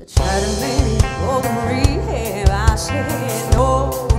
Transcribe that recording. I tried to make it go to rehab. I said no.